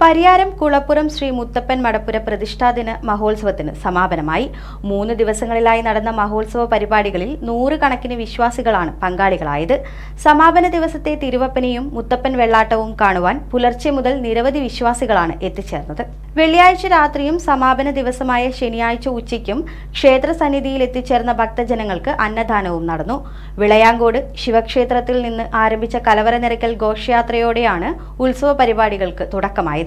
പരിയാരം കുളപ്പുറം ശ്രീ മുത്തപ്പൻ മടപ്പുര പ്രതിഷ്ഠാദിന മഹോത്സവത്തിന് സമാപനമായി. 3 ദിവസങ്ങളിലായി നടന്ന മഹോത്സവ പരിപാടികളിൽ 100 കണക്കിന് വിശ്വാസികളാണ് പങ്കാളികളായത്. സമാപന ദിവസത്തെ തിരുവപ്പനെയും മുത്തപ്പൻ വെള്ളാട്ടവും കാണുവാൻ പുലർച്ചെ മുതൽ നിരവധി വിശ്വാസികളാണ് എത്തിച്ചേർന്നത്. വെള്ളിയാഴ്ച രാത്രിയും സമാപന ദിവസമായ ശനിയാഴ്ച ഉച്ചയ്ക്കും ക്ഷേത്ര സന്നിധിയിൽ എത്തിച്ചേർന്ന ഭക്തജനങ്ങൾക്ക് അന്നദാനവും നടന്നു. വിളയാങ്കോട് ശിവക്ഷേത്രത്തിൽ നിന്ന് ആരംഭിച്ച കലവറ നിരക്കൽ ഘോഷയാത്രയോടെയാണ് ഉത്സവ പരിപാടികൾക്ക് തുടക്കമായത്.